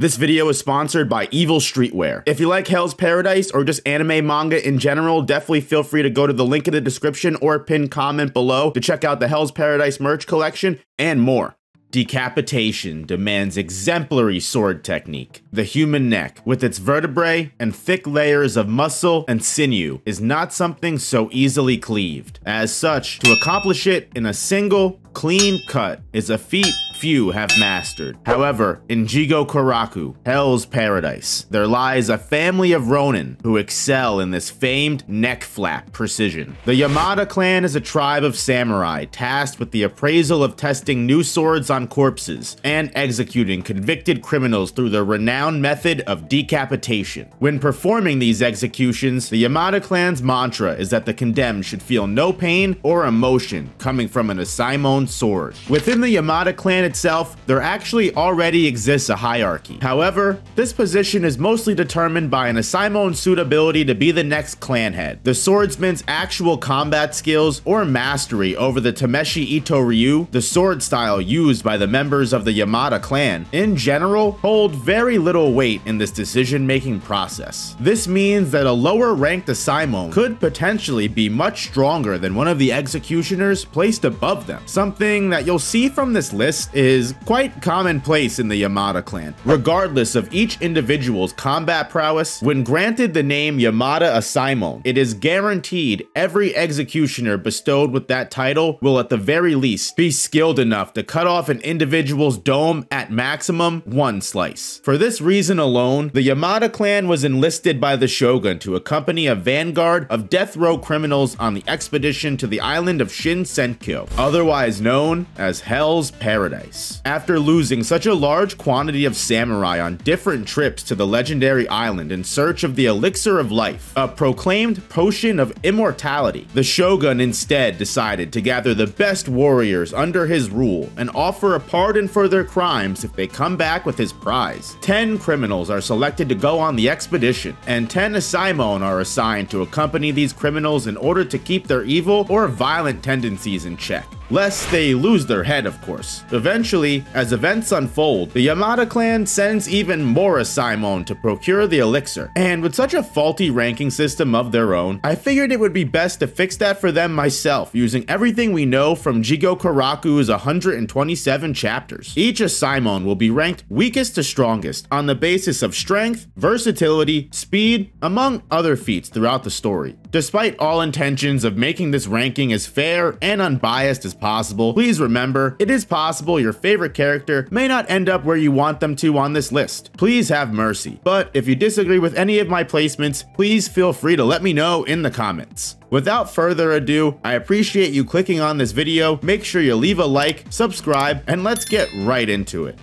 This video is sponsored by Evil Streetwear. If you like Hell's Paradise or just anime manga in general, definitely feel free to go to the link in the description or pinned comment below to check out the Hell's Paradise merch collection and more. Decapitation demands exemplary sword technique. The human neck, with its vertebrae and thick layers of muscle and sinew, is not something so easily cleaved. As such, to accomplish it in a single, clean cut is a feat few have mastered. However, in Jigo Koraku, Hell's Paradise, there lies a family of Ronin who excel in this famed neck flap precision. The Yamada clan is a tribe of samurai tasked with the appraisal of testing new swords on corpses and executing convicted criminals through the renowned method of decapitation. When performing these executions, the Yamada clan's mantra is that the condemned should feel no pain or emotion coming from an Asaemon sword. Within the Yamada clan itself, there actually already exists a hierarchy. However, this position is mostly determined by an Asaemon's suitability to be the next clan head. The swordsman's actual combat skills or mastery over the Tameshi Ito Ryu, the sword style used by the members of the Yamada clan, in general, hold very little weight in this decision-making process. This means that a lower-ranked Asaemon could potentially be much stronger than one of the executioners placed above them, something that you'll see from this list is quite commonplace in the Yamada clan. Regardless of each individual's combat prowess, when granted the name Yamada Asaemon, it is guaranteed every executioner bestowed with that title will at the very least be skilled enough to cut off an individual's dome at maximum one slice. For this reason alone, the Yamada clan was enlisted by the shogun to accompany a vanguard of death row criminals on the expedition to the island of Shin Senkyo, otherwise known as Hell's Paradise. After losing such a large quantity of samurai on different trips to the legendary island in search of the elixir of life, a proclaimed potion of immortality, the shogun instead decided to gather the best warriors under his rule and offer a pardon for their crimes if they come back with his prize. 10 criminals are selected to go on the expedition, and 10 Asaemon are assigned to accompany these criminals in order to keep their evil or violent tendencies in check, lest they lose their head, of course. Eventually, as events unfold, the Yamada clan sends even more Asaemon to procure the elixir, and with such a faulty ranking system of their own, I figured it would be best to fix that for them myself using everything we know from Jigo Koraku's 127 chapters. Each Asaemon will be ranked weakest to strongest on the basis of strength, versatility, speed, among other feats throughout the story. Despite all intentions of making this ranking as fair and unbiased as possible, please remember, it is possible your favorite character may not end up where you want them to on this list. Please have mercy. But if you disagree with any of my placements, please feel free to let me know in the comments. Without further ado, I appreciate you clicking on this video. Make sure you leave a like, subscribe, and let's get right into it.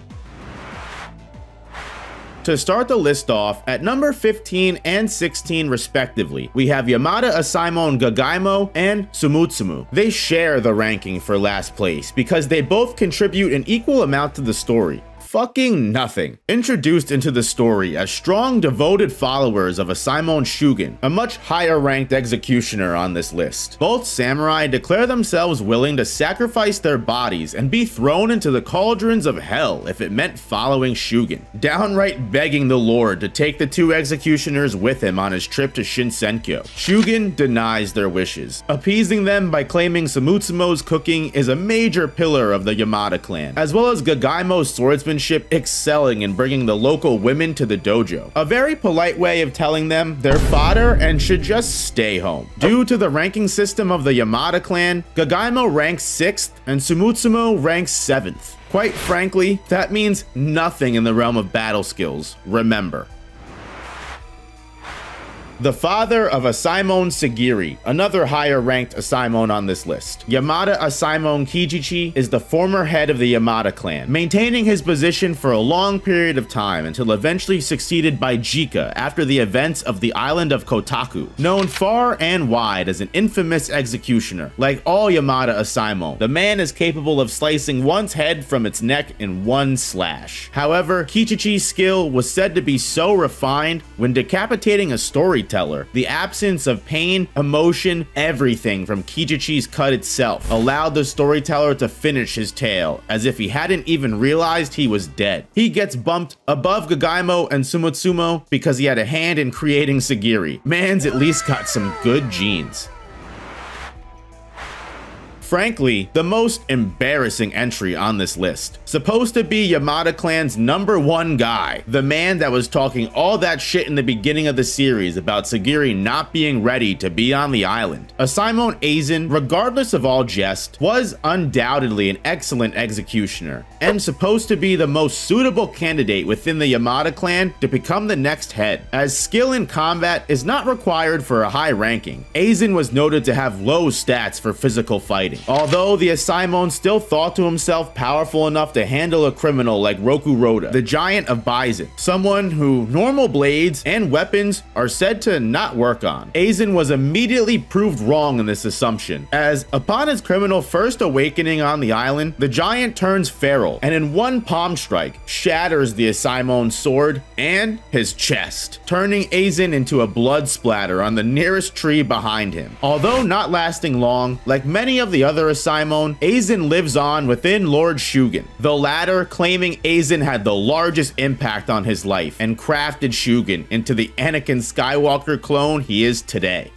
To start the list off, at number 15 and 16 respectively, we have Yamada Asaemon Gagaimo and Sumutsumu. They share the ranking for last place because they both contribute an equal amount to the story. Fucking nothing. Introduced into the story as strong, devoted followers of Asaemon Shugen, a much higher ranked executioner on this list. Both samurai declare themselves willing to sacrifice their bodies and be thrown into the cauldrons of hell if it meant following Shugen, downright begging the Lord to take the two executioners with him on his trip to Shinsenkyo. Shugen denies their wishes, appeasing them by claiming Sumutsumo's cooking is a major pillar of the Yamada clan, as well as Gagaimo's swordsman excelling in bringing the local women to the dojo, a very polite way of telling them they're fodder and should just stay home. Due to the ranking system of the Yamada clan, Gagaimo ranks 6th and Sumutsumo ranks 7th. Quite frankly, that means nothing in the realm of battle skills, remember. The father of Asaemon Sagiri, another higher-ranked Asaemon on this list. Yamada Asaemon Kijichi is the former head of the Yamada clan, maintaining his position for a long period of time until eventually succeeded by Jika after the events of the island of Kotaku. Known far and wide as an infamous executioner, like all Yamada Asaemon, the man is capable of slicing one's head from its neck in one slash. However, Kijichi's skill was said to be so refined when decapitating a story storyteller. The absence of pain, emotion, everything from Kijichi's cut itself allowed the storyteller to finish his tale, as if he hadn't even realized he was dead. He gets bumped above Gagaimo and Sumotsumo because he had a hand in creating Sagiri. Man's at least got some good genes. Frankly, the most embarrassing entry on this list. Supposed to be Yamada Clan's #1 guy, the man that was talking all that shit in the beginning of the series about Sagiri not being ready to be on the island. Asaemon Eizen, regardless of all jest, was undoubtedly an excellent executioner, and supposed to be the most suitable candidate within the Yamada Clan to become the next head. As skill in combat is not required for a high ranking, Eizen was noted to have low stats for physical fighting. Although the Asaemon still thought to himself powerful enough to handle a criminal like Rokurota, the giant of bison, someone who normal blades and weapons are said to not work on. Eizen was immediately proved wrong in this assumption, as upon his criminal first awakening on the island, the giant turns feral and in one palm strike shatters the Asaemon's sword and his chest, turning Eizen into a blood splatter on the nearest tree behind him. Although not lasting long, like many of the other Asaemon, Eizen lives on within Lord Shugen, the latter claiming Eizen had the largest impact on his life and crafted Shugen into the Anakin Skywalker clone he is today.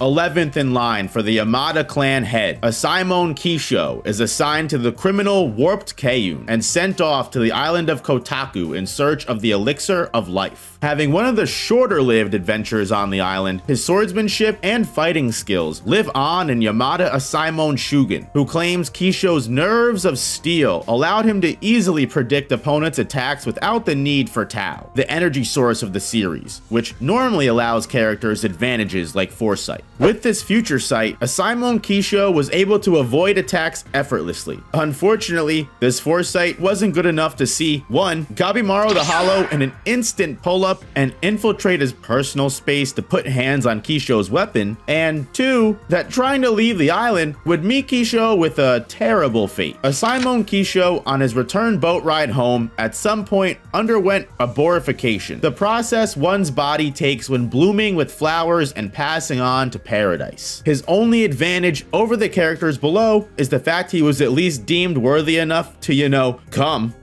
11th in line for the Yamada clan head, Asaemon Kisho is assigned to the criminal Warped Kayun and sent off to the island of Kotaku in search of the elixir of life. Having one of the shorter-lived adventures on the island, his swordsmanship and fighting skills live on in Yamada Asaemon Shugen, who claims Kisho's nerves of steel allowed him to easily predict opponents' attacks without the need for Tao, the energy source of the series, which normally allows characters advantages like foresight. With this future sight, Asaemon Kisho was able to avoid attacks effortlessly. Unfortunately, this foresight wasn't good enough to see 1. Gabimaru the Hollow in an instant pull-up and infiltrate his personal space to put hands on Kisho's weapon, and 2. That trying to leave the island would meet Kisho with a terrible fate. Asaemon Kisho, on his return boat ride home, at some point underwent arborification, the process one's body takes when blooming with flowers and passing on to paradise. His only advantage over the characters below is the fact he was at least deemed worthy enough to, come.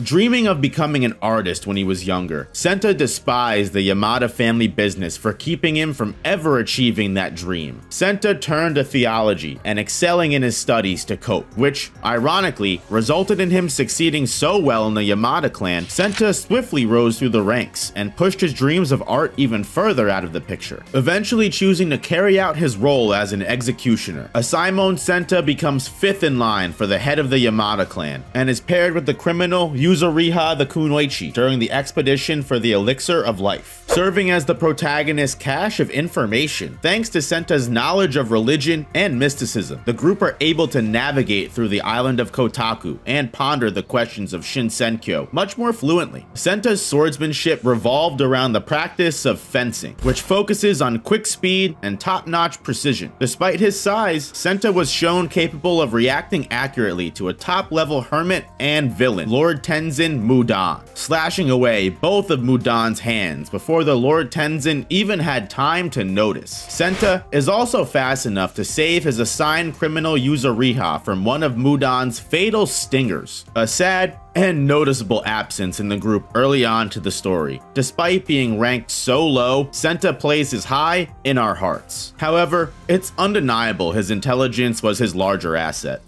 Dreaming of becoming an artist when he was younger, Senta despised the Yamada family business for keeping him from ever achieving that dream. Senta turned to theology and excelling in his studies to cope, which, ironically, resulted in him succeeding so well in the Yamada clan, Senta swiftly rose through the ranks and pushed his dreams of art even further out of the picture, eventually choosing to carry out his role as an executioner. Asaemon Senta becomes 5th in line for the head of the Yamada clan and is paired with the criminal Yu Yuzuriha the Kunoichi during the expedition for the elixir of life, serving as the protagonist's cache of information. Thanks to Senta's knowledge of religion and mysticism, the group are able to navigate through the island of Kotaku and ponder the questions of Shin Senkyo much more fluently. Senta's swordsmanship revolved around the practice of fencing, which focuses on quick speed and top-notch precision. Despite his size, Senta was shown capable of reacting accurately to a top-level hermit and villain, Lord Tenzin Mu Dan, slashing away both of Mu Dan's hands before the Lord Tensen even had time to notice. Senta is also fast enough to save his assigned criminal Yuzuriha from one of Mu Dan's fatal stingers, a sad and noticeable absence in the group early on to the story. Despite being ranked so low, Senta plays his high in our hearts. However, it's undeniable his intelligence was his larger asset.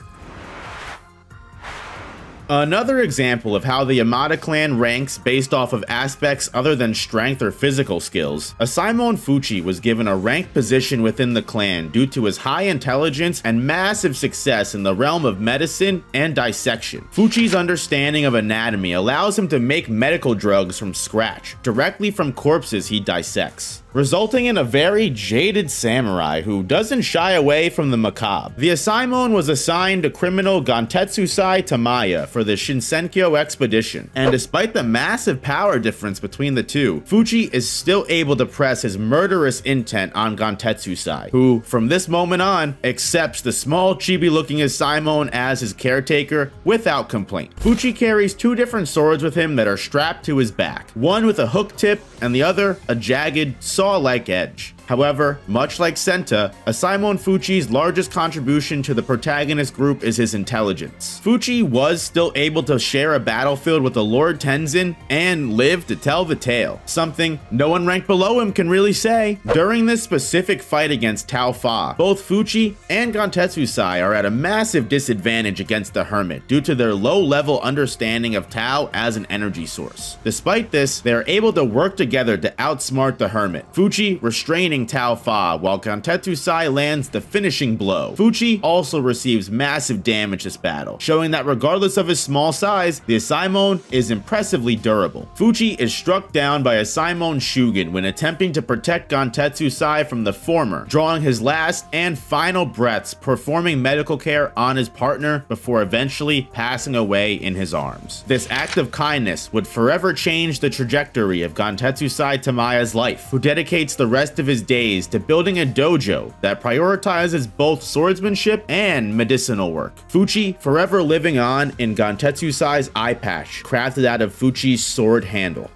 Another example of how the Yamada clan ranks based off of aspects other than strength or physical skills, Asaemon Fuchi was given a ranked position within the clan due to his high intelligence and massive success in the realm of medicine and dissection. Fuchi's understanding of anatomy allows him to make medical drugs from scratch, directly from corpses he dissects, resulting in a very jaded samurai who doesn't shy away from the macabre. The Asaemon was assigned to criminal Gantetsusai Tamaya for for the Shin Senkyo expedition, and despite the massive power difference between the two, Fuchi is still able to press his murderous intent on Gantetsusai, who, from this moment on, accepts the small chibi-looking Asaemon as his caretaker without complaint. Fuchi carries two different swords with him that are strapped to his back, one with a hook tip and the other a jagged, saw-like edge. However, much like Senta, Asaemon Fuchi's largest contribution to the protagonist group is his intelligence. Fuchi was still able to share a battlefield with the Lord Tensen and live to tell the tale, something no one ranked below him can really say. During this specific fight against Tao-Fa, both Fuchi and Gantetsusai are at a massive disadvantage against the Hermit due to their low-level understanding of Tao as an energy source. Despite this, they are able to work together to outsmart the Hermit, Fuchi restraining Tao-Fa while Gantetsusai lands the finishing blow. Fuchi also receives massive damage this battle, showing that regardless of his small size, the Asaemon is impressively durable. Fuchi is struck down by Asaimon Shugen when attempting to protect Gantetsusai from the former, drawing his last and final breaths, performing medical care on his partner before eventually passing away in his arms. This act of kindness would forever change the trajectory of Gantetsusai Tamaya's life, who dedicates the rest of his days to building a dojo that prioritizes both swordsmanship and medicinal work. Fuchi forever living on in Gantetsusai's eye patch, crafted out of Fuchi's sword handle.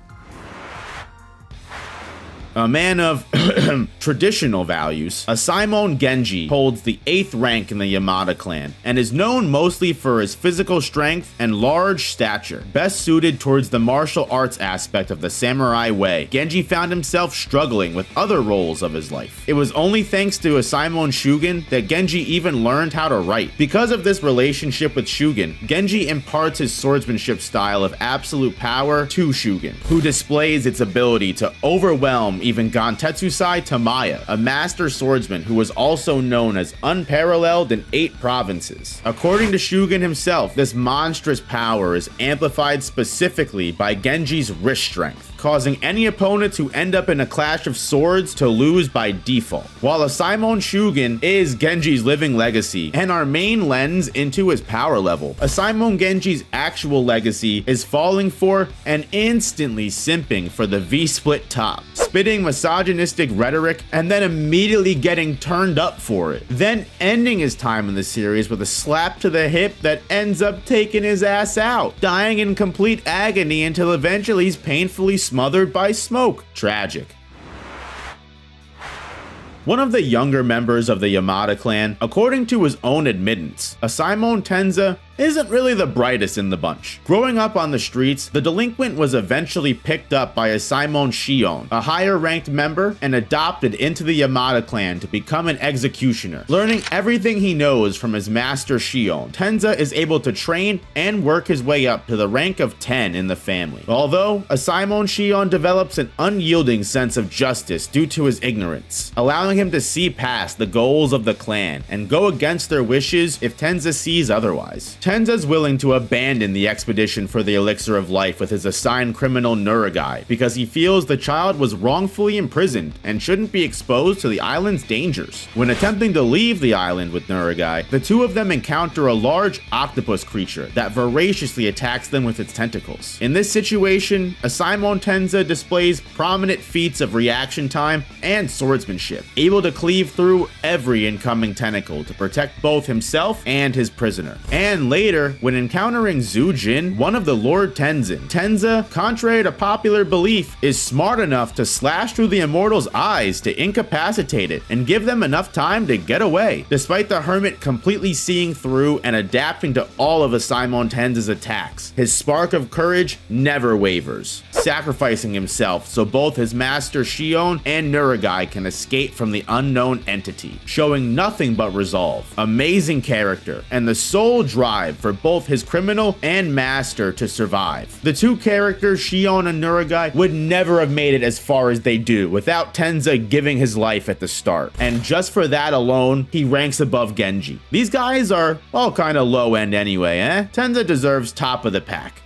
A man of traditional values, Asaemon Genji holds the 8th rank in the Yamada clan and is known mostly for his physical strength and large stature. Best suited towards the martial arts aspect of the samurai way, Genji found himself struggling with other roles of his life. It was only thanks to Asaemon Shugen that Genji even learned how to write. Because of this relationship with Shugen, Genji imparts his swordsmanship style of absolute power to Shugen, who displays its ability to overwhelm even Gantetsusai Tamaya, a master swordsman who was also known as unparalleled in 8 provinces. According to Shugen himself, this monstrous power is amplified specifically by Genji's wrist strength, causing any opponents who end up in a clash of swords to lose by default. While Asaemon Shugen is Genji's living legacy and our main lens into his power level, Asaemon Genji's actual legacy is falling for and instantly simping for the V-split top, spitting misogynistic rhetoric and then immediately getting turned up for it, then ending his time in the series with a slap to the hip that ends up taking his ass out, dying in complete agony until eventually he's painfully smothered by smoke. Tragic. One of the younger members of the Yamada clan, according to his own admittance, Asaemon Tenza isn't really the brightest in the bunch. Growing up on the streets, the delinquent was eventually picked up by Asaemon Shion, a higher ranked member, and adopted into the Yamada clan to become an executioner. Learning everything he knows from his master Shion, Tenza is able to train and work his way up to the rank of 10 in the family. Although, Asaemon Shion develops an unyielding sense of justice due to his ignorance, allowing him to see past the goals of the clan and go against their wishes if Tenza sees otherwise. Tenza's willing to abandon the expedition for the elixir of life with his assigned criminal Nuragai because he feels the child was wrongfully imprisoned and shouldn't be exposed to the island's dangers. When attempting to leave the island with Nuragai, the two of them encounter a large octopus creature that voraciously attacks them with its tentacles. In this situation, Asaemon Tenza displays prominent feats of reaction time and swordsmanship, able to cleave through every incoming tentacle to protect both himself and his prisoner. And later, when encountering Zhu Jin, one of the Lord Tensen, Tenza, contrary to popular belief, is smart enough to slash through the immortal's eyes to incapacitate it and give them enough time to get away. Despite the hermit completely seeing through and adapting to all of Asaemon Tenza's attacks, his spark of courage never wavers, sacrificing himself so both his master Shion and Nuragai can escape from the unknown entity, showing nothing but resolve, amazing character, and the soul drive for both his criminal and master to survive. The two characters, Shion and Nuragai, would never have made it as far as they do without Tenza giving his life at the start. And just for that alone, he ranks above Genji. These guys are all kind of low end anyway, eh? Tenza deserves top of the pack.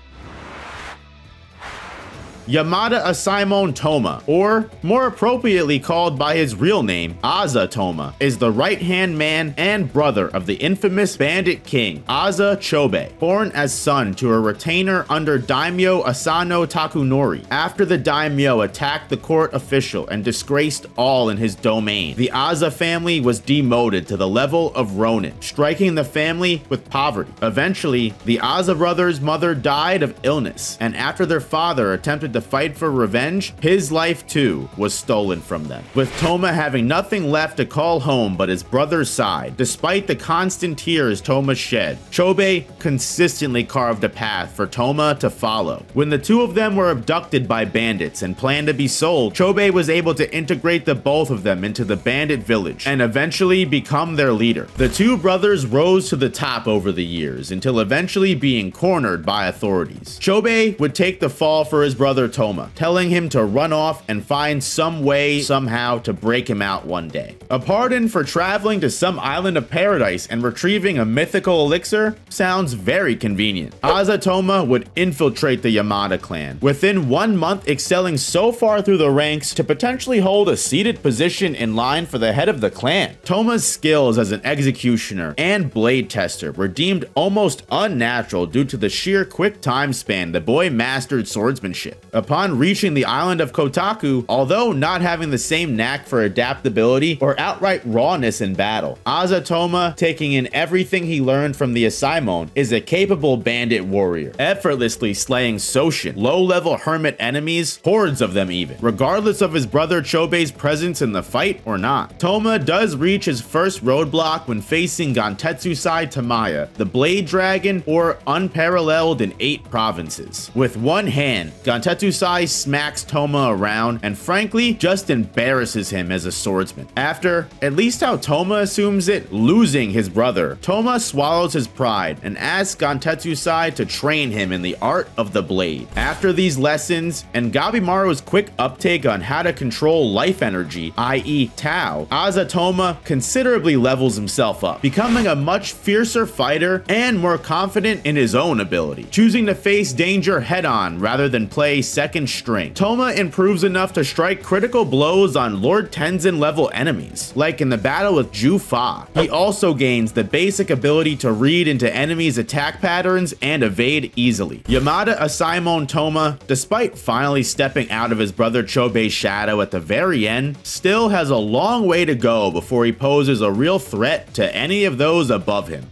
Yamada Asaemon Toma, or more appropriately called by his real name, Aza Toma, is the right-hand man and brother of the infamous bandit king, Aza Chobei, born as son to a retainer under Daimyo Asano Takunori after the daimyo attacked the court official and disgraced all in his domain. The Aza family was demoted to the level of Ronin, striking the family with poverty. Eventually, the Aza brothers' mother died of illness, and after their father attempted to fight for revenge, his life too was stolen from them, with Toma having nothing left to call home but his brother's side. Despite the constant tears Toma shed, Chobei consistently carved a path for Toma to follow. When the two of them were abducted by bandits and planned to be sold, Chobei was able to integrate the both of them into the bandit village and eventually become their leader. The two brothers rose to the top over the years until eventually being cornered by authorities. Chobei would take the fall for his brother Toma, telling him to run off and find some way somehow to break him out one day. A pardon for traveling to some island of paradise and retrieving a mythical elixir sounds very convenient. Aza Toma would infiltrate the Yamada clan, within 1 month excelling so far through the ranks to potentially hold a seated position in line for the head of the clan. Toma's skills as an executioner and blade tester were deemed almost unnatural due to the sheer quick time span the boy mastered swordsmanship. Upon reaching the island of Kotaku, although not having the same knack for adaptability or outright rawness in battle, Aza Toma, taking in everything he learned from the Asaemon, is a capable bandit warrior, effortlessly slaying Soshin, low-level hermit enemies, hordes of them even, regardless of his brother Chobei's presence in the fight or not. Toma does reach his first roadblock when facing Gantetsusai Tamaya, the blade dragon, or unparalleled in 8 provinces. With one hand, Gantetsusai smacks Toma around and frankly just embarrasses him as a swordsman. After, at least how Toma assumes it, losing his brother, Toma swallows his pride and asks Gantetsusai to train him in the art of the blade. After these lessons and Gabimaru's quick uptake on how to control life energy, i.e. Tao, Aza Toma considerably levels himself up, becoming a much fiercer fighter and more confident in his own ability. Choosing to face danger head-on rather than play second string, Toma improves enough to strike critical blows on Lord Tensen level enemies, like in the battle with Jufa. He also gains the basic ability to read into enemies' attack patterns and evade easily. Yamada Asaemon Toma, despite finally stepping out of his brother Chobei's shadow at the very end, still has a long way to go before he poses a real threat to any of those above him.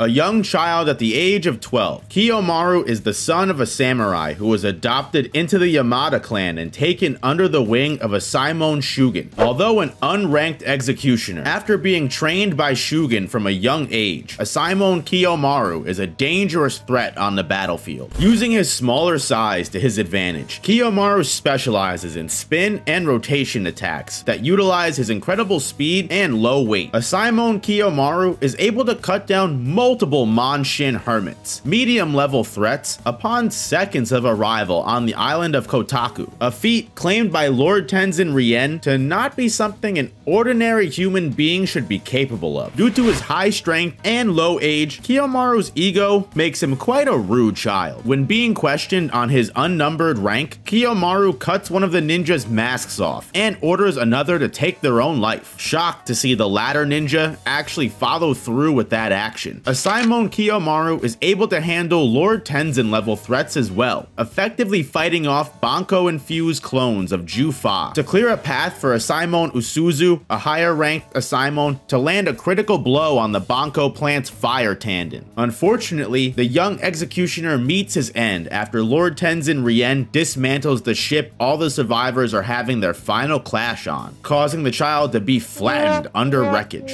A young child at the age of 12, Kiyomaru is the son of a samurai who was adopted into the Yamada clan and taken under the wing of Asaimon Shugen. Although an unranked executioner, after being trained by Shugen from a young age, Asaimon Kiyomaru is a dangerous threat on the battlefield. Using his smaller size to his advantage, Kiyomaru specializes in spin and rotation attacks that utilize his incredible speed and low weight. Asaimon Kiyomaru is able to cut down multiple Monshin hermits, medium-level threats, upon seconds of arrival on the island of Kotaku, a feat claimed by Lord Tensen Rien to not be something an ordinary human being should be capable of. Due to his high strength and low age, Kiyomaru's ego makes him quite a rude child. When being questioned on his unnumbered rank, Kiyomaru cuts one of the ninja's masks off and orders another to take their own life. Shocked to see the latter ninja actually follow through with that action, Asaemon Kiyomaru is able to handle Lord Tensen level threats as well, effectively fighting off Bonko-infused clones of Jufa to clear a path for Asaemon Isuzu, a higher-ranked Asaemon, to land a critical blow on the Bonko plant's fire tendon. Unfortunately, the young executioner meets his end after Lord Tensen Rien dismantles the ship all the survivors are having their final clash on, causing the child to be flattened under wreckage.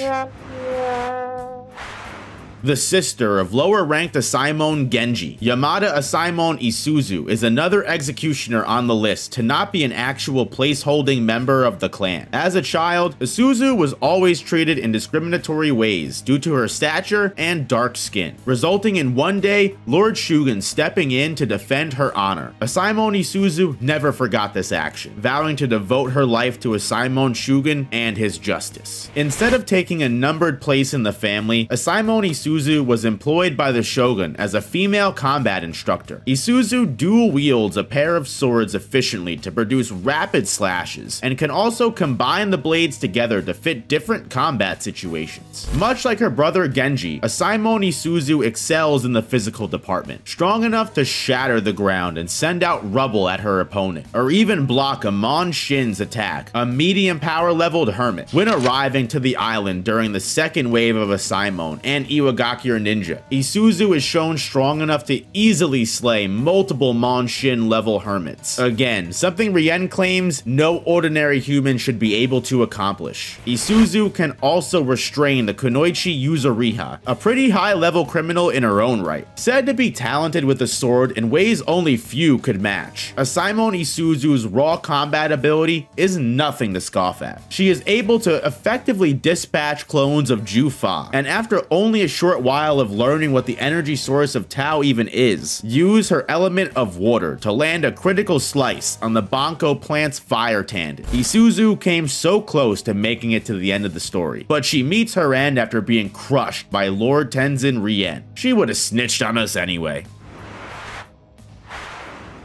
The sister of lower-ranked Asaemon Genji, Yamada Asaemon Isuzu, is another executioner on the list to not be an actual place-holding member of the clan. As a child, Isuzu was always treated in discriminatory ways due to her stature and dark skin, resulting in one day Lord Shugen stepping in to defend her honor. Asaemon Isuzu never forgot this action, vowing to devote her life to Asaemon Shugen and his justice. Instead of taking a numbered place in the family, Asaemon Isuzu Isuzu was employed by the shogun as a female combat instructor. Isuzu dual wields a pair of swords efficiently to produce rapid slashes and can also combine the blades together to fit different combat situations. Much like her brother Genji, Asaemon Isuzu excels in the physical department, strong enough to shatter the ground and send out rubble at her opponent, or even block Amon Shin's attack, a medium power leveled hermit. When arriving to the island during the second wave of Asaemon and Iwagakure Ninja, Isuzu is shown strong enough to easily slay multiple Mon Shin level hermits. Again, something Rien claims no ordinary human should be able to accomplish. Isuzu can also restrain the Kunoichi Yuzuriha, a pretty high level criminal in her own right, said to be talented with a sword in ways only few could match. Asaemon Isuzu's raw combat ability is nothing to scoff at. She is able to effectively dispatch clones of Jufa, and after only a short while of learning what the energy source of Tao even is, use her element of water to land a critical slice on the Bonko plant's fire tandem. Isuzu came so close to making it to the end of the story, but she meets her end after being crushed by Lord Tensen Rien. She would have snitched on us anyway.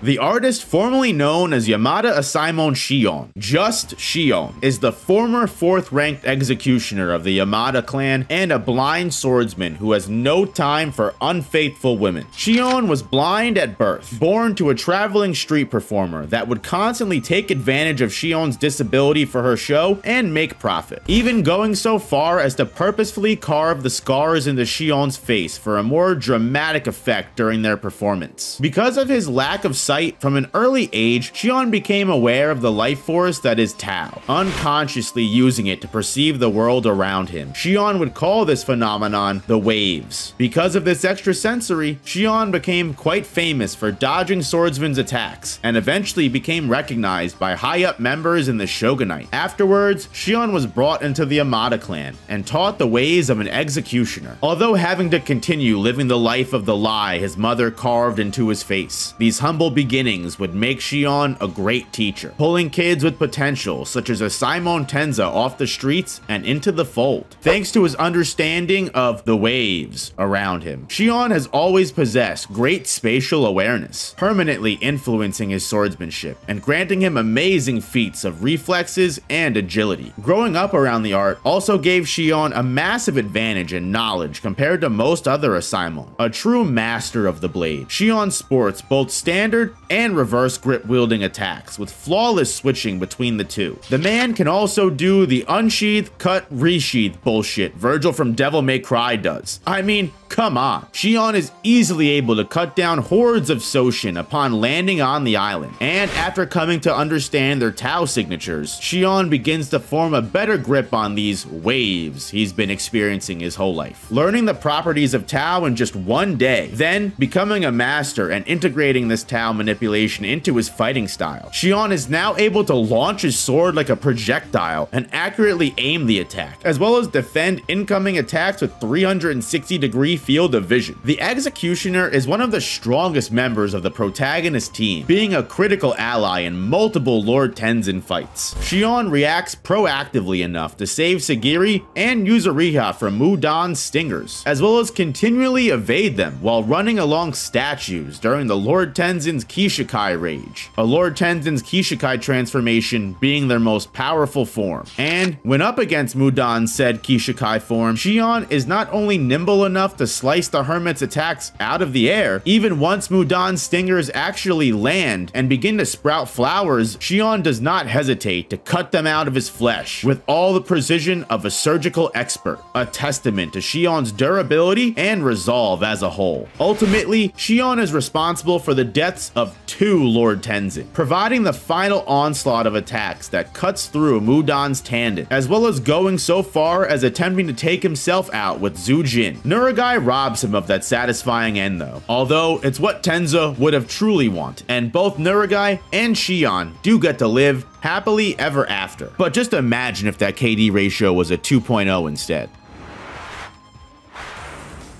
The artist formerly known as Yamada Asaemon Shion, just Shion, is the former 4th-ranked executioner of the Yamada clan and a blind swordsman who has no time for unfaithful women. Shion was blind at birth, born to a traveling street performer that would constantly take advantage of Shion's disability for her show and make profit, even going so far as to purposefully carve the scars into Shion's face for a more dramatic effect during their performance. Because of his lack of sight from an early age, Shion became aware of the life force that is Tao, unconsciously using it to perceive the world around him. Shion would call this phenomenon the waves. Because of this extrasensory, Shion became quite famous for dodging swordsmen's attacks, and eventually became recognized by high-up members in the shogunate. Afterwards, Shion was brought into the Yamada clan and taught the ways of an executioner, although having to continue living the life of the lie his mother carved into his face. These humble beginnings would make Shion a great teacher, pulling kids with potential such as Asaemon Tenza off the streets and into the fold, thanks to his understanding of the waves around him. Shion has always possessed great spatial awareness, permanently influencing his swordsmanship and granting him amazing feats of reflexes and agility. Growing up around the art also gave Shion a massive advantage in knowledge compared to most other Asaemon. A true master of the blade, Shion sports both standard and reverse grip wielding attacks with flawless switching between the two. The man can also do the unsheath, cut, resheath bullshit Virgil from Devil May Cry does. I mean, come on. Shion is easily able to cut down hordes of Soshin upon landing on the island, and after coming to understand their Tao signatures, Shion begins to form a better grip on these waves he's been experiencing his whole life. Learning the properties of Tao in just one day, then becoming a master and integrating this Tao manipulation into his fighting style, Shion is now able to launch his sword like a projectile and accurately aim the attack, as well as defend incoming attacks with 360-degree field of vision. The executioner is one of the strongest members of the protagonist team, being a critical ally in multiple Lord Tensen fights. Shion reacts proactively enough to save Sagiri and Yuzuriha from Mu Dan's stingers, as well as continually evade them while running along statues during the Lord Tensen's Kishikai rage, a Lord Tensen's Kishikai transformation being their most powerful form. And when up against Mu Dan's said Kishikai form, Shion is not only nimble enough to slice the hermit's attacks out of the air, even once Mu Dan's stingers actually land and begin to sprout flowers, Shion does not hesitate to cut them out of his flesh with all the precision of a surgical expert, a testament to Shion's durability and resolve as a whole. Ultimately, Shion is responsible for the deaths of 2 Lord Tenzen, providing the final onslaught of attacks that cuts through Mu Dan's tandem, as well as going so far as attempting to take himself out with Zhu Jin. Nuragai robs him of that satisfying end though, although it's what Tenza would have truly wanted, and both Nuragai and Shion do get to live happily ever after. But just imagine if that KD ratio was a 2.0 instead.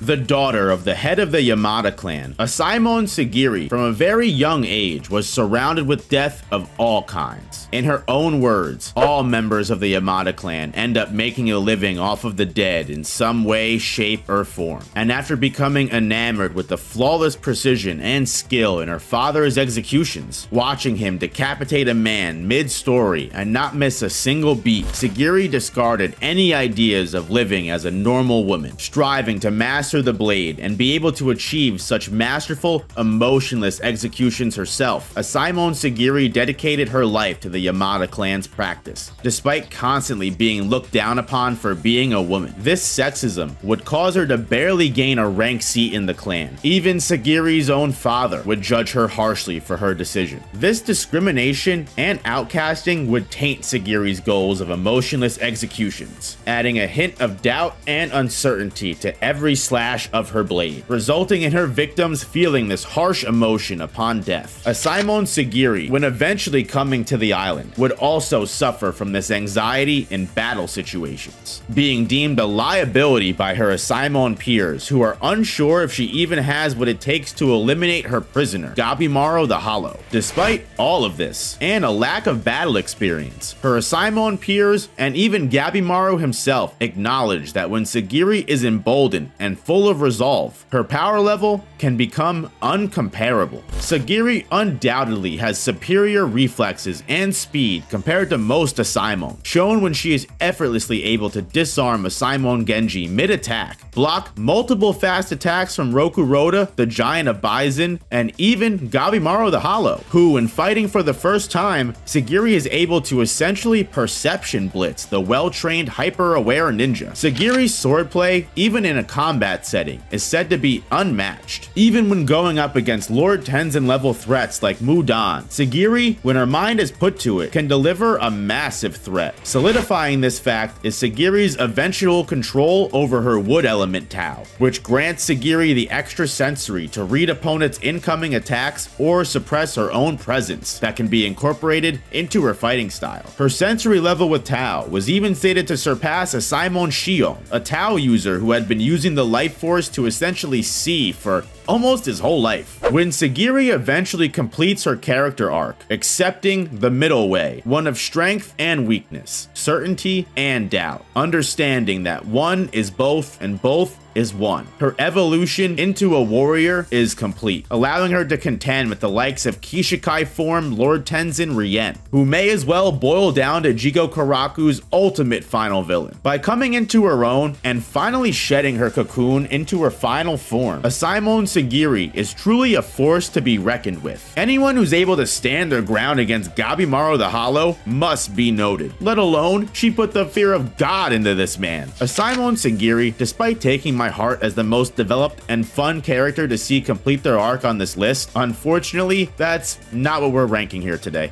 The daughter of the head of the Yamada clan, Asaemon Sagiri, from a very young age was surrounded with death of all kinds. In her own words, all members of the Yamada clan end up making a living off of the dead in some way, shape, or form. And after becoming enamored with the flawless precision and skill in her father's executions, watching him decapitate a man mid-story and not miss a single beat, Sagiri discarded any ideas of living as a normal woman, striving to master the blade and be able to achieve such masterful, emotionless executions herself. Asaemon Sagiri dedicated her life to the Yamada clan's practice, despite constantly being looked down upon for being a woman. This sexism would cause her to barely gain a rank seat in the clan. Even Sagiri's own father would judge her harshly for her decision. This discrimination and outcasting would taint Sagiri's goals of emotionless executions, adding a hint of doubt and uncertainty to every slash of her blade, resulting in her victims feeling this harsh emotion upon death. Asaemon Sagiri, when eventually coming to the island, would also suffer from this anxiety in battle situations, being deemed a liability by her Asaemon peers, who are unsure if she even has what it takes to eliminate her prisoner, Gabimaru the Hollow. Despite all of this, and a lack of battle experience, her Asaemon peers and even Gabimaru himself acknowledge that when Sagiri is emboldened and full of resolve, her power level can become uncomparable. Sagiri undoubtedly has superior reflexes and speed compared to most Asaemon, shown when she is effortlessly able to disarm Asaemon Genji mid-attack, block multiple fast attacks from Rokurota, the giant of Bison, and even Gabimaru the Hollow, who, when fighting for the first time, Sagiri is able to essentially perception blitz the well-trained hyper-aware ninja. Sagiri's swordplay, even in a combat setting, is said to be unmatched. Even when going up against Lord Tensen level threats like Mu Dan, Sagiri, when her mind is put to it, can deliver a massive threat. Solidifying this fact is Sagiri's eventual control over her wood element Tao, which grants Sagiri the extra sensory to read opponents' incoming attacks or suppress her own presence that can be incorporated into her fighting style. Her sensory level with Tao was even stated to surpass Asaemon Shion, a Tao user who had been using the life force to essentially see for almost his whole life. When Sagiri eventually completes her character arc, accepting the middle way, one of strength and weakness, certainty and doubt, understanding that one is both and both is one, her evolution into a warrior is complete, allowing her to contend with the likes of Kishikai form Lord Tensen Rien, who may as well boil down to Jigo Karaku's ultimate final villain. By coming into her own and finally shedding her cocoon into her final form, Asaemon Sagiri is truly a force to be reckoned with. Anyone who's able to stand their ground against Gabimaru the Hollow must be noted, let alone she put the fear of God into this man. Asaemon Sagiri, despite taking my heart as the most developed and fun character to see complete their arc on this list, unfortunately, that's not what we're ranking here today.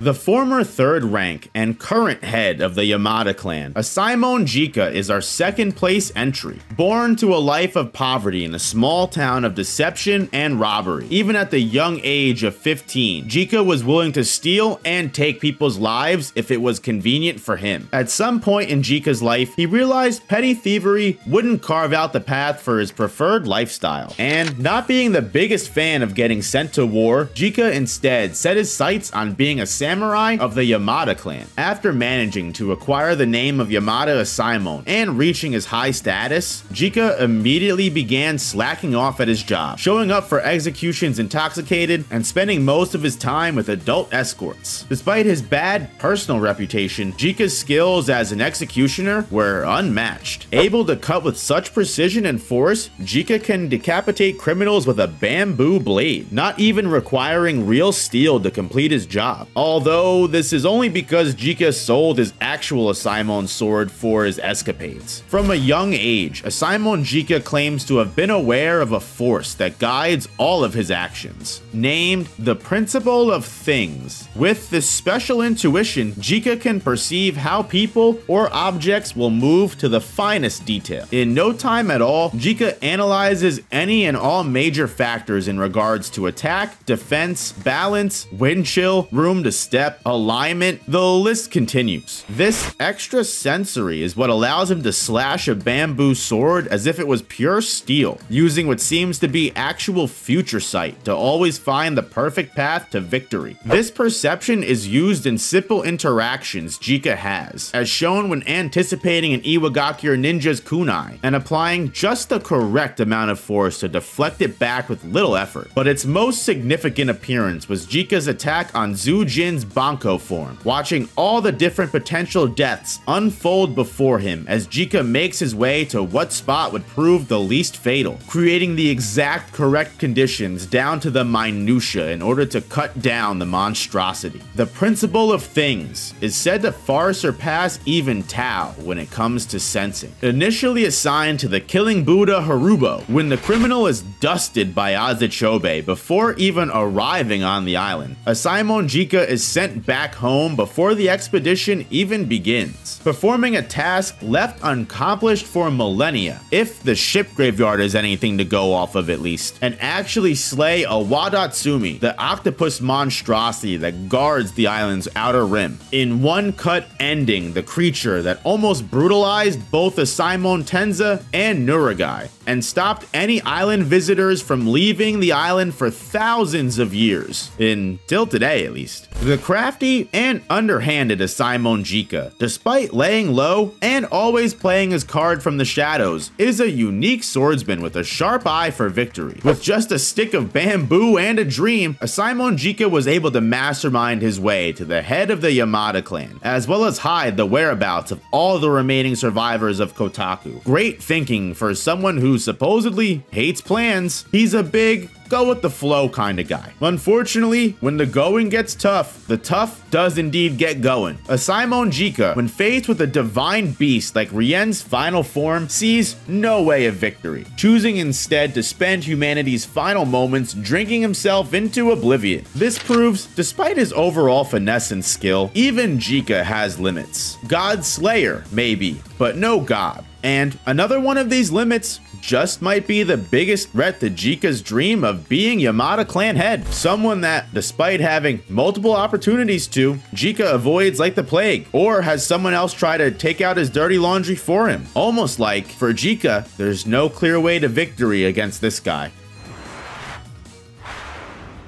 The former third rank and current head of the Yamada clan, Asaemon Jika is our second place entry. Born to a life of poverty in a small town of deception and robbery, even at the young age of 15, Jika was willing to steal and take people's lives if it was convenient for him. At some point in Jika's life, he realized petty thievery wouldn't carve out the path for his preferred lifestyle. And not being the biggest fan of getting sent to war, Jika instead set his sights on being a samurai of the Yamada clan. After managing to acquire the name of Yamada Asaemon and reaching his high status, Jika immediately began slacking off at his job, showing up for executions intoxicated and spending most of his time with adult escorts. Despite his bad personal reputation, Jika's skills as an executioner were unmatched. Able to cut with such precision and force, Jika can decapitate criminals with a bamboo blade, not even requiring real steel to complete his job. Although this is only because Jika sold his actual Asaemon sword for his escapades. From a young age, Asaemon Jika claims to have been aware of a force that guides all of his actions, named the Principle of Things. With this special intuition, Jika can perceive how people or objects will move to the finest detail. In no time at all, Jika analyzes any and all major factors in regards to attack, defense, balance, wind chill, room to step, alignment, the list continues. This extra sensory is what allows him to slash a bamboo sword as if it was pure steel, using what seems to be actual future sight to always find the perfect path to victory. This perception is used in simple interactions Jika has, as shown when anticipating an Iwagakure ninja's kunai and applying just the correct amount of force to deflect it back with little effort. But its most significant appearance was Jika's attack on Zhu Jin's Bonko form, watching all the different potential deaths unfold before him as Jika makes his way to what spot would prove the least fatal, creating the exact correct conditions down to the minutia in order to cut down the monstrosity. The principle of things is said to far surpass even Tao when it comes to sensing. Initially assigned to the killing Buddha Harubo, when the criminal is dusted by Aza Chobei before even arriving on the island, Asaemon Jika is sent back home before the expedition even begins, performing a task left unaccomplished for millennia, if the ship graveyard is anything to go off of at least, and actually slay a Wadatsumi, the octopus monstrosity that guards the island's outer rim, in one cut, ending the creature that almost brutalized both Asaemon Tenza and Nuragai, and stopped any island visitors from leaving the island for thousands of years, until today at least. The crafty and underhanded Asaemon Jika, despite laying low and always playing his card from the shadows, is a unique swordsman with a sharp eye for victory. With just a stick of bamboo and a dream, Asaemon Jika was able to mastermind his way to the head of the Yamada clan, as well as hide the whereabouts of all the remaining survivors of Kotaku. Great thinking for someone who supposedly hates plans. He's a big go with the flow kind of guy. Unfortunately, when the going gets tough, the tough does indeed get going. Asaemon Jika, when faced with a divine beast like Rien's final form, sees no way of victory, choosing instead to spend humanity's final moments drinking himself into oblivion. This proves, despite his overall finesse and skill, even Jika has limits. God Slayer, maybe, but no God. And another one of these limits just might be the biggest threat to Jika's dream of being Yamada clan head. Someone that, despite having multiple opportunities to, Jika avoids like the plague, or has someone else try to take out his dirty laundry for him. Almost like, for Jika, there's no clear way to victory against this guy.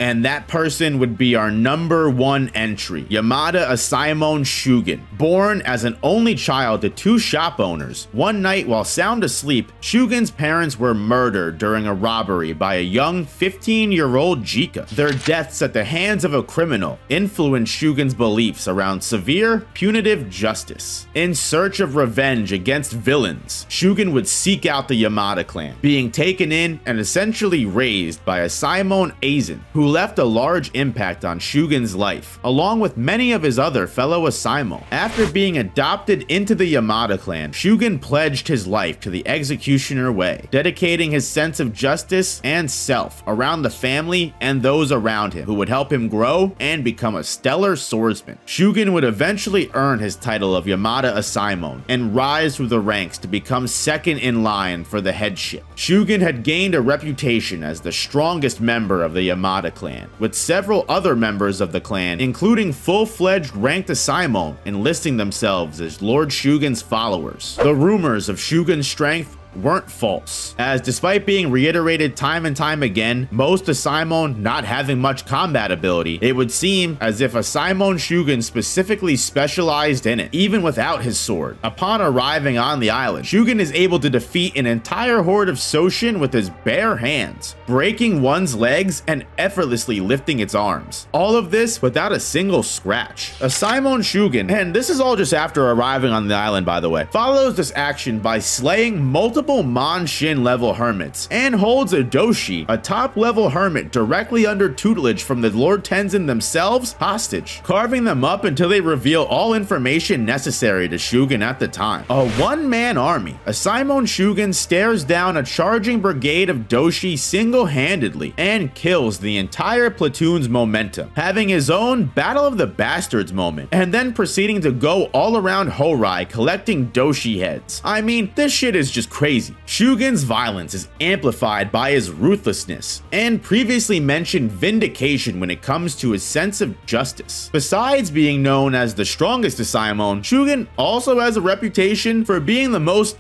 And that person would be our #1 entry, Yamada Asaemon Shugen. Born as an only child to two shop owners, one night while sound asleep, Shugen's parents were murdered during a robbery by a young 15-year-old Jika. Their deaths at the hands of a criminal influenced Shugen's beliefs around severe, punitive justice. In search of revenge against villains, Shugen would seek out the Yamada clan, being taken in and essentially raised by Asaemon Eizen, who left a large impact on Shugen's life, along with many of his other fellow Asaemon. After being adopted into the Yamada clan, Shugen pledged his life to the executioner way, dedicating his sense of justice and self around the family and those around him who would help him grow and become a stellar swordsman. Shugen would eventually earn his title of Yamada Asaemon and rise through the ranks to become second in line for the headship. Shugen had gained a reputation as the strongest member of the Yamada clan, with several other members of the clan, including full-fledged ranked Asaemon, enlisting themselves as Lord Shugen's followers. The rumors of Shugen's strength weren't false, as despite being reiterated time and time again, most Asaemon not having much combat ability, it would seem as if Asaemon Shugen specifically specialized in it, even without his sword. Upon arriving on the island, Shugen is able to defeat an entire horde of Soshin with his bare hands, breaking one's legs and effortlessly lifting its arms. All of this without a single scratch. Asaemon Shugen, and this is all just after arriving on the island by the way, follows this action by slaying multiple Monshin level hermits and holds a doshi, a top level hermit directly under tutelage from the Lord Tensen themselves, hostage, carving them up until they reveal all information necessary to Shugen at the time. A one-man army, Asaemon Shugen stares down a charging brigade of doshi single-handedly and kills the entire platoon's momentum, having his own Battle of the Bastards moment, and then proceeding to go all around Horai collecting doshi heads. I mean, this shit is just crazy crazy. Shugen's violence is amplified by his ruthlessness and previously mentioned vindication when it comes to his sense of justice. Besides being known as the strongest Asaemon, Shugen also has a reputation for being the most,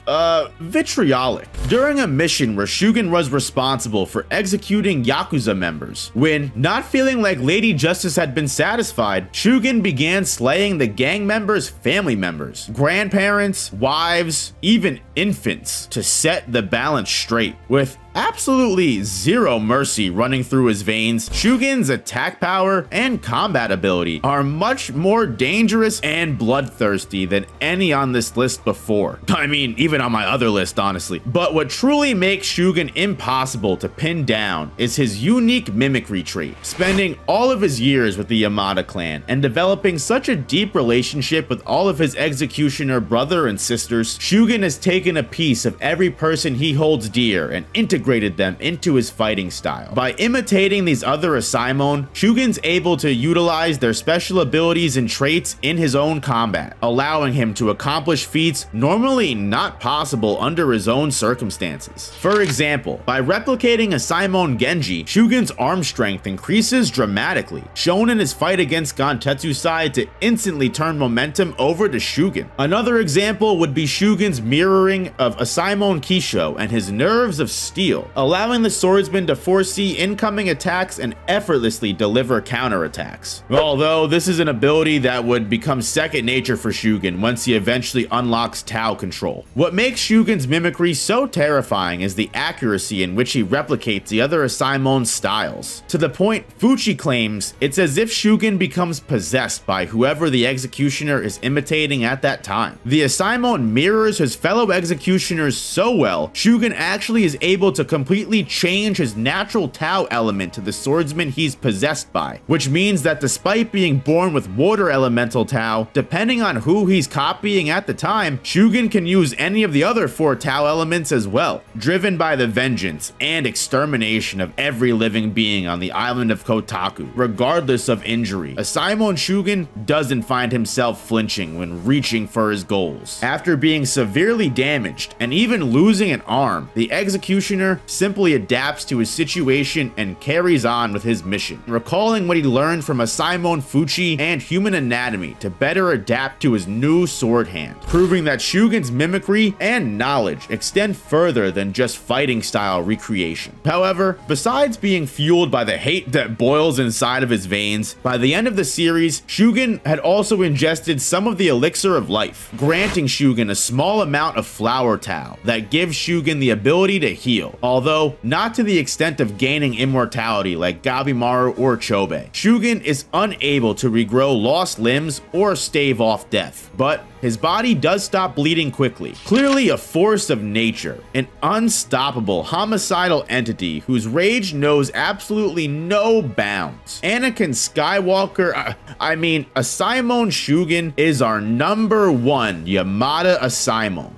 vitriolic. During a mission where Shugen was responsible for executing Yakuza members, when, not feeling like Lady Justice had been satisfied, Shugen began slaying the gang members' family members, grandparents, wives, even infants, to set the balance straight. With absolutely zero mercy running through his veins, Shugen's attack power and combat ability are much more dangerous and bloodthirsty than any on this list before. I mean, even on my other list, honestly. But what truly makes Shugen impossible to pin down is his unique mimicry trait. Spending all of his years with the Yamada clan and developing such a deep relationship with all of his executioner brother and sisters, Shugen has taken a piece of every person he holds dear and integrated them into his fighting style. By imitating these other Asaemon, Shugen's able to utilize their special abilities and traits in his own combat, allowing him to accomplish feats normally not possible under his own circumstances. For example, by replicating Asaemon Genji, Shugen's arm strength increases dramatically, shown in his fight against Gantetsusai to instantly turn momentum over to Shugen. Another example would be Shugen's mirroring of Asaemon Kisho and his nerves of steel, allowing the swordsman to foresee incoming attacks and effortlessly deliver counterattacks. Although this is an ability that would become second nature for Shugen once he eventually unlocks Tao control. What makes Shugen's mimicry so terrifying is the accuracy in which he replicates the other Asaemon's styles. To the point Fuchi claims it's as if Shugen becomes possessed by whoever the executioner is imitating at that time. The Asaemon mirrors his fellow executioners so well, Shugen actually is able to completely change his natural Tao element to the swordsman he's possessed by, which means that despite being born with water elemental Tao, depending on who he's copying at the time, Shugen can use any of the other four Tao elements as well. Driven by the vengeance and extermination of every living being on the island of Kotaku, regardless of injury, Asaemon Shugen doesn't find himself flinching when reaching for his goals. After being severely damaged and even losing an arm, the executioner simply adapts to his situation and carries on with his mission, recalling what he learned from Asaemon Fuchi and human anatomy to better adapt to his new sword hand, proving that Shugen's mimicry and knowledge extend further than just fighting style recreation. However, besides being fueled by the hate that boils inside of his veins, by the end of the series, Shugen had also ingested some of the elixir of life, granting Shugen a small amount of flower Tao that gives Shugen the ability to heal. Although not to the extent of gaining immortality like Gabimaru or Chobei, Shugen is unable to regrow lost limbs or stave off death, but his body does stop bleeding quickly. Clearly a force of nature, an unstoppable homicidal entity whose rage knows absolutely no bounds. Anakin Skywalker, Asaemon Shugen is our #1 Yamada Asaemon.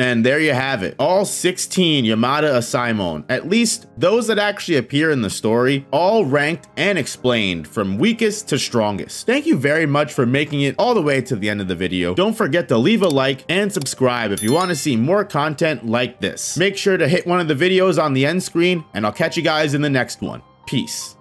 And there you have it. All 16 Yamada Asaemon, at least those that actually appear in the story, all ranked and explained from weakest to strongest. Thank you very much for making it all the way to the end of the video. Don't forget to leave a like and subscribe if you want to see more content like this. Make sure to hit one of the videos on the end screen, and I'll catch you guys in the next one. Peace.